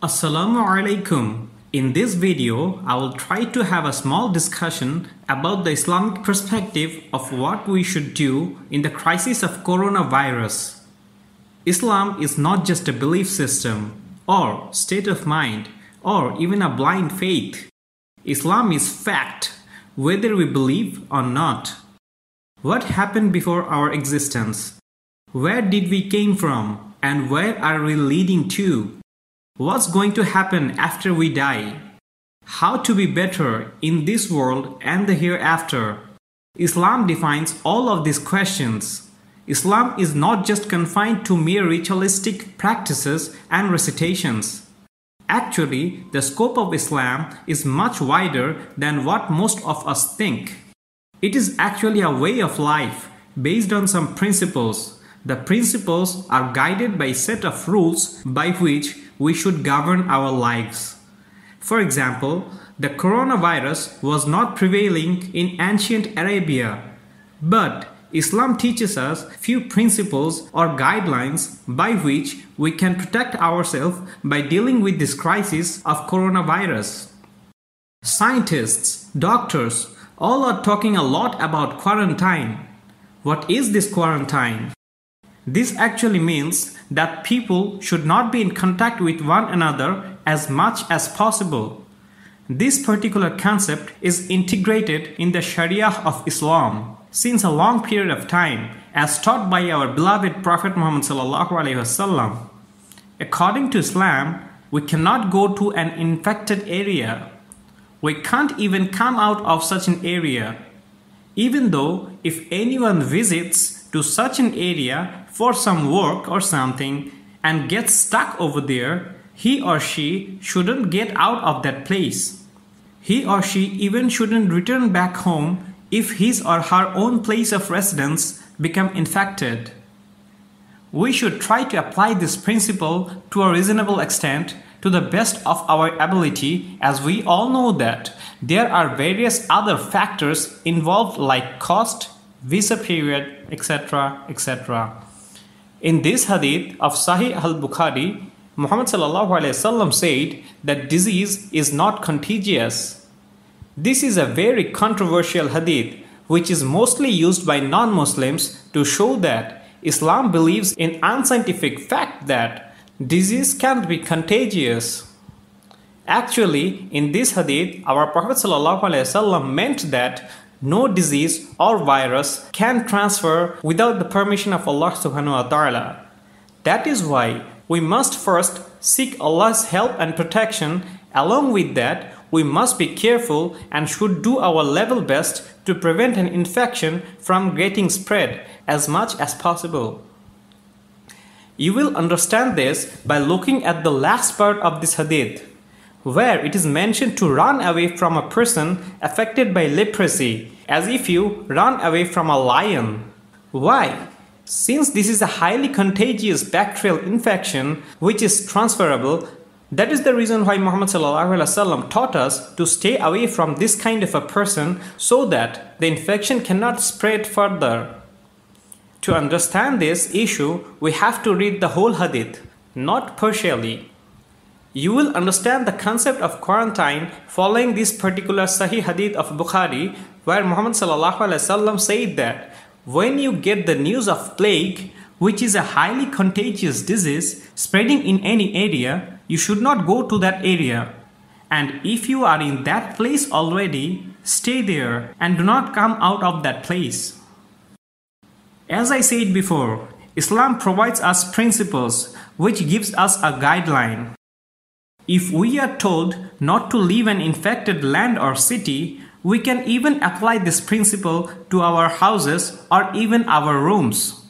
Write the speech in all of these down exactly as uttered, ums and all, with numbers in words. Assalamu alaikum. In this video, I will try to have a small discussion about the Islamic perspective of what we should do in the crisis of coronavirus. Islam is not just a belief system, or state of mind, or even a blind faith. Islam is fact, whether we believe or not. What happened before our existence? Where did we came from, and where are we leading to? What's going to happen after we die? How to be better in this world and the hereafter? Islam defines all of these questions. Islam is not just confined to mere ritualistic practices and recitations. Actually, the scope of Islam is much wider than what most of us think. It is actually a way of life based on some principles. The principles are guided by a set of rules by which we should govern our lives. For example, the coronavirus was not prevailing in ancient Arabia, but Islam teaches us few principles or guidelines by which we can protect ourselves by dealing with this crisis of coronavirus. Scientists, doctors, all are talking a lot about quarantine. What is this quarantine? This actually means that people should not be in contact with one another as much as possible. This particular concept is integrated in the Sharia of Islam since a long period of time, as taught by our beloved Prophet Muhammad sallallahu alaihi wasallam. According to Islam, we cannot go to an infected area. We can't even come out of such an area. Even though if anyone visits to such an area for some work or something and gets stuck over there, he or she shouldn't get out of that place. He or she even shouldn't return back home if his or her own place of residence become infected. We should try to apply this principle to a reasonable extent to the best of our ability, as we all know that there are various other factors involved like cost, visa period, et cetera, et cetera. In this hadith of Sahih al-Bukhari, Muhammad said that disease is not contagious. This is a very controversial hadith which is mostly used by non-Muslims to show that Islam believes in unscientific fact that disease can't be contagious. Actually, in this hadith, our Prophet ﷺ meant that no disease or virus can transfer without the permission of Allah subhanahu wa ta'ala. That is why we must first seek Allah's help and protection. Along with that, we must be careful and should do our level best to prevent an infection from getting spread as much as possible. You will understand this by looking at the last part of this hadith, where it is mentioned to run away from a person affected by leprosy as if you run away from a lion. Why? Since this is a highly contagious bacterial infection which is transferable, that is the reason why Muhammad ﷺ taught us to stay away from this kind of a person so that the infection cannot spread further. To understand this issue, we have to read the whole hadith, not partially. You will understand the concept of quarantine following this particular Sahih hadith of Bukhari, where Muhammad ﷺ said that when you get the news of plague, which is a highly contagious disease spreading in any area, you should not go to that area. And if you are in that place already, stay there and do not come out of that place. As I said before, Islam provides us principles which gives us a guideline. If we are told not to leave an infected land or city, we can even apply this principle to our houses or even our rooms.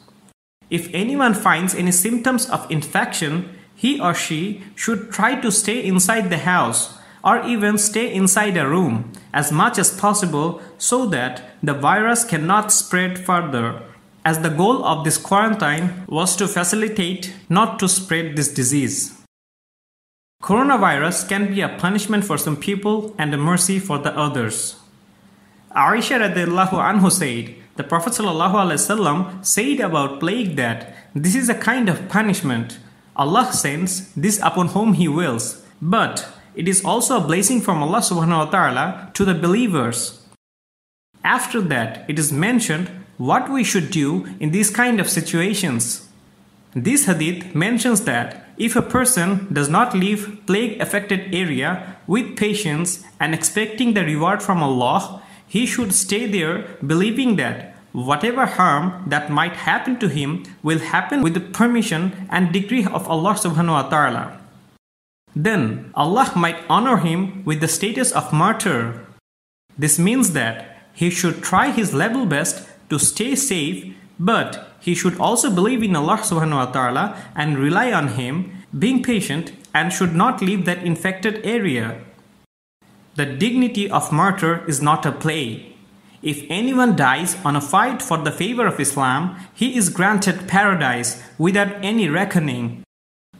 If anyone finds any symptoms of infection, he or she should try to stay inside the house or even stay inside a room as much as possible so that the virus cannot spread further, as the goal of this quarantine was to facilitate not to spread this disease. Coronavirus can be a punishment for some people and a mercy for the others. Aisha radiallahu anhu said, the Prophet sallallahu alaihi wasallam said about plague that this is a kind of punishment Allah sends this upon whom He wills, but it is also a blessing from Allah subhanahu wa ta'ala to the believers. After that, it is mentioned what we should do in these kind of situations. This hadith mentions that if a person does not leave plague-affected area with patience and expecting the reward from Allah, he should stay there believing that whatever harm that might happen to him will happen with the permission and decree of Allah subhanahu wa ta'ala. Then Allah might honor him with the status of martyr. This means that he should try his level best to stay safe, but he should also believe in Allah subhanahu wa ta'ala and rely on Him, being patient, and should not leave that infected area. The dignity of martyr is not a play. If anyone dies on a fight for the favor of Islam, he is granted paradise without any reckoning.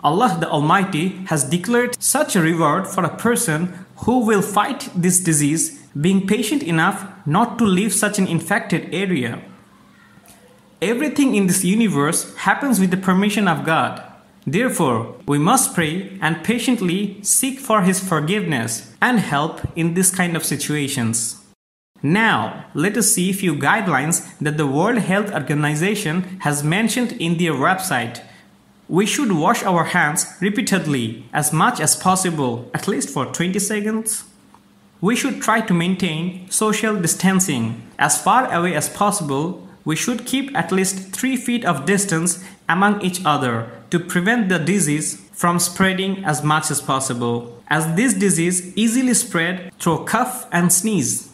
Allah the Almighty has declared such a reward for a person who will fight this disease, being patient enough not to leave such an infected area. Everything in this universe happens with the permission of God. Therefore, we must pray and patiently seek for His forgiveness and help in this kind of situations. Now, let us see few guidelines that the World Health Organization has mentioned in their website. We should wash our hands repeatedly as much as possible, at least for twenty seconds. We should try to maintain social distancing as far away as possible. We should keep at least three feet of distance among each other to prevent the disease from spreading as much as possible, as this disease easily spread through cough and sneeze.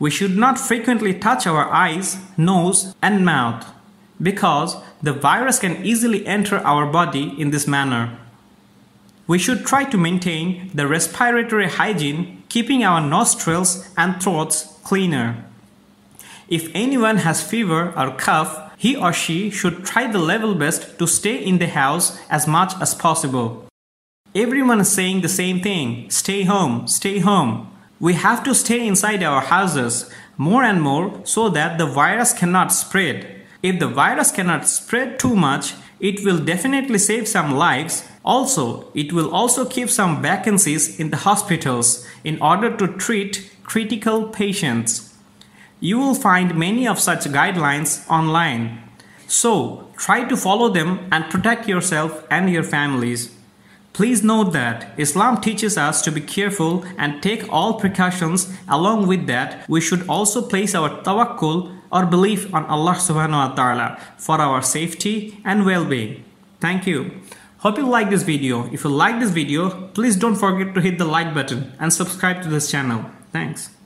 We should not frequently touch our eyes, nose and mouth because the virus can easily enter our body in this manner. We should try to maintain the respiratory hygiene, keeping our nostrils and throats cleaner. If anyone has fever or cough, he or she should try the level best to stay in the house as much as possible. Everyone is saying the same thing, stay home, stay home. We have to stay inside our houses more and more so that the virus cannot spread. If the virus cannot spread too much, it will definitely save some lives. Also, it will also keep some vacancies in the hospitals in order to treat critical patients. You will find many of such guidelines online. So, try to follow them and protect yourself and your families. Please note that Islam teaches us to be careful and take all precautions. Along with that, we should also place our tawakkul or belief on Allah subhanahu wa ta'ala for our safety and well-being. Thank you. Hope you like this video. If you like this video, please don't forget to hit the like button and subscribe to this channel. Thanks.